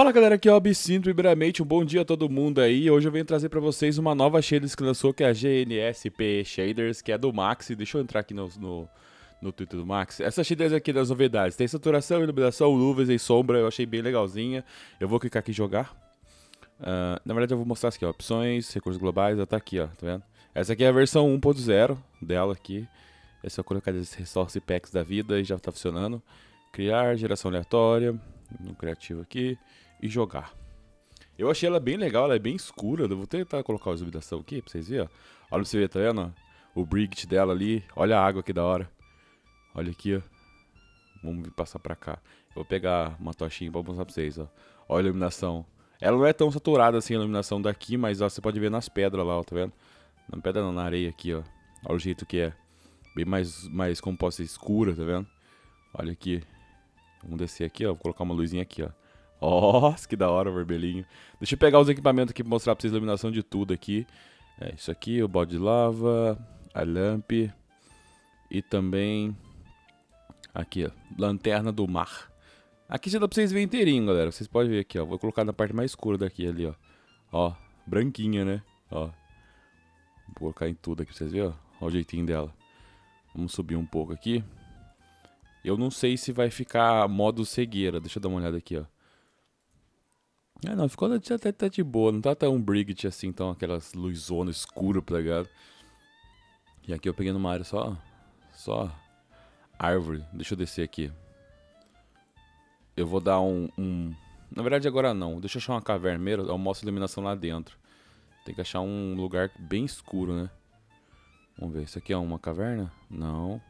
Fala galera, aqui é o Absinto Iberamate, um bom dia a todo mundo aí. Hoje eu venho trazer pra vocês uma nova Shaders que lançou, que é a GNSP Shaders, que é do Max. Deixa eu entrar aqui no Twitter do Max. Essa Shaders aqui das novidades, tem saturação, iluminação, nuvens e sombra, eu achei bem legalzinha. Eu vou clicar aqui em jogar. Na verdade eu vou mostrar aqui, ó, opções, recursos globais, ela tá aqui, ó, tá vendo? Essa aqui é a versão 1.0 dela aqui. É só colocar esses resource packs da vida e já tá funcionando. Criar, geração aleatória, no criativo aqui e jogar. Eu achei ela bem legal, ela é bem escura. Eu vou tentar colocar a iluminação aqui pra vocês verem, ó. Olha pra você ver, tá vendo? O Brigit dela ali, olha a água que da hora. Olha aqui, ó. Vamos passar pra cá. Eu vou pegar uma tochinha pra mostrar pra vocês, ó. Olha a iluminação. Ela não é tão saturada assim a iluminação daqui, mas ó, você pode ver nas pedras lá, ó, tá vendo? Na pedra não, na areia aqui, ó. Olha o jeito que é. Bem mais composta, escura, tá vendo? Olha aqui. Vamos descer aqui, ó. Vou colocar uma luzinha aqui, ó. Nossa, que da hora o vermelhinho. Deixa eu pegar os equipamentos aqui pra mostrar pra vocês a iluminação de tudo aqui. É isso aqui, o balde de lava, a lamp e também aqui, ó, lanterna do mar. Aqui já dá pra vocês verem inteirinho, galera. Vocês podem ver aqui, ó. Vou colocar na parte mais escura daqui ali, ó. Ó, branquinha, né? Ó. Vou colocar em tudo aqui pra vocês verem, ó. Ó o jeitinho dela. Vamos subir um pouco aqui. Eu não sei se vai ficar modo cegueira. Deixa eu dar uma olhada aqui, ó. Ah, não. Ficou até de boa. Não tá tão Brigit assim, então aquelas luzonas escuras, tá ligado? E aqui eu peguei numa área só árvore. Deixa eu descer aqui. Eu vou dar um... Na verdade agora não. Deixa eu achar uma caverna primeiro. Eu mostro a iluminação lá dentro. Tem que achar um lugar bem escuro, né? Vamos ver. Isso aqui é uma caverna? Não.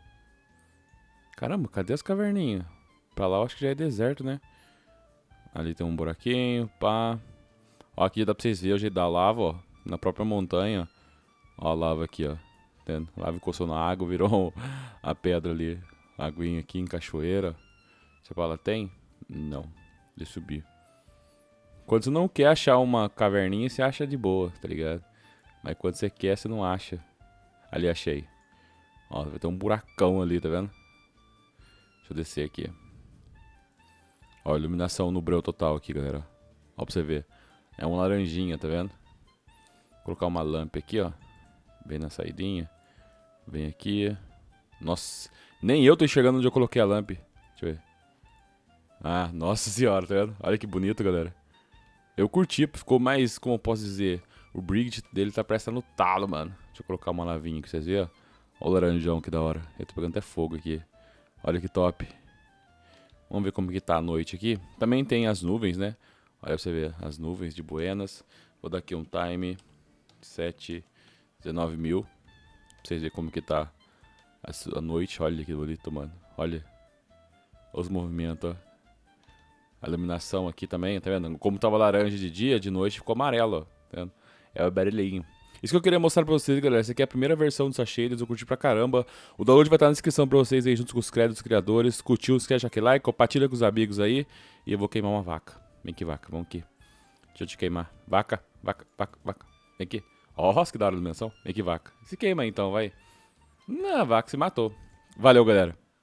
Caramba, cadê as caverninhas? Pra lá eu acho que já é deserto, né? Ali tem um buraquinho, pá. Ó, aqui dá pra vocês verem o jeito da lava, ó. Na própria montanha. Ó a lava aqui, ó. Entendo? A lava encostou na água, virou a pedra ali. Aguinha aqui em cachoeira. Você fala, tem? Não. Deixa eu subir. Quando você não quer achar uma caverninha, você acha de boa, tá ligado? Mas quando você quer, você não acha. Ali, achei. Ó, vai ter um buracão ali, tá vendo? Deixa eu descer aqui. Ó, iluminação no breu total aqui, galera. Ó, pra você ver. É um laranjinha, tá vendo? Vou colocar uma lamp aqui, ó. Bem na saidinha. Vem aqui. Nossa, nem eu tô enxergando onde eu coloquei a lamp. Deixa eu ver. Ah, nossa senhora, tá vendo? Olha que bonito, galera. Eu curti, ficou mais, como eu posso dizer, o Brigit dele tá prestando no talo, mano. Deixa eu colocar uma lavinha aqui pra vocês verem, ó. Ó o laranjão, que da hora. Eu tô pegando até fogo aqui. Olha que top. Vamos ver como que tá a noite aqui. Também tem as nuvens, né? Olha pra você ver. As nuvens de buenas. Vou dar aqui um time. 7, 19 mil. Pra vocês verem como que tá a noite. Olha aquilo ali, mano. Olha. Olha os movimentos, ó. A iluminação aqui também, tá vendo? Como tava laranja de dia, de noite ficou amarelo, ó. Tá vendo? É o barulhinho. Isso que eu queria mostrar pra vocês, galera. Essa aqui é a primeira versão dessa Shaders, eu curti pra caramba. O download vai estar na descrição pra vocês aí, junto com os créditos dos criadores. Curtiu, esquece aquele like, compartilha com os amigos aí. E eu vou queimar uma vaca. Vem aqui, vaca, vamos aqui. Deixa eu te queimar. Vaca, vaca, vaca, vaca. Vem aqui. Ó, que da hora a dimensão. Vem aqui, vaca. Se queima então, vai. Não, a vaca se matou. Valeu, galera.